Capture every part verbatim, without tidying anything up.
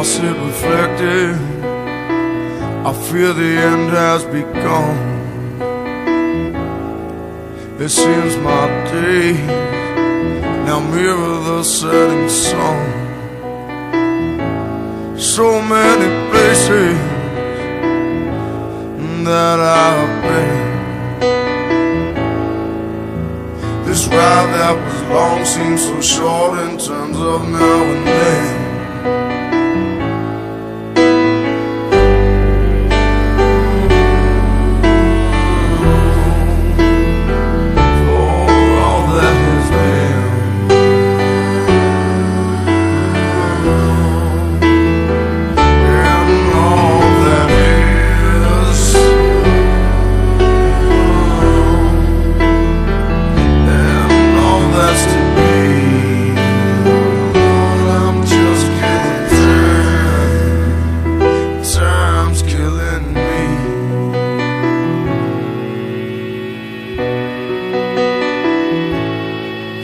faucet reflected, I fear the end has begun. It seems my days now mirror the setting sun. So many places that I've been, this ride that was long seems so short in terms of now and then.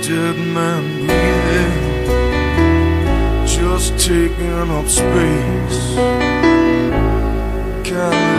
Dead man breathing, just taking up space. Can't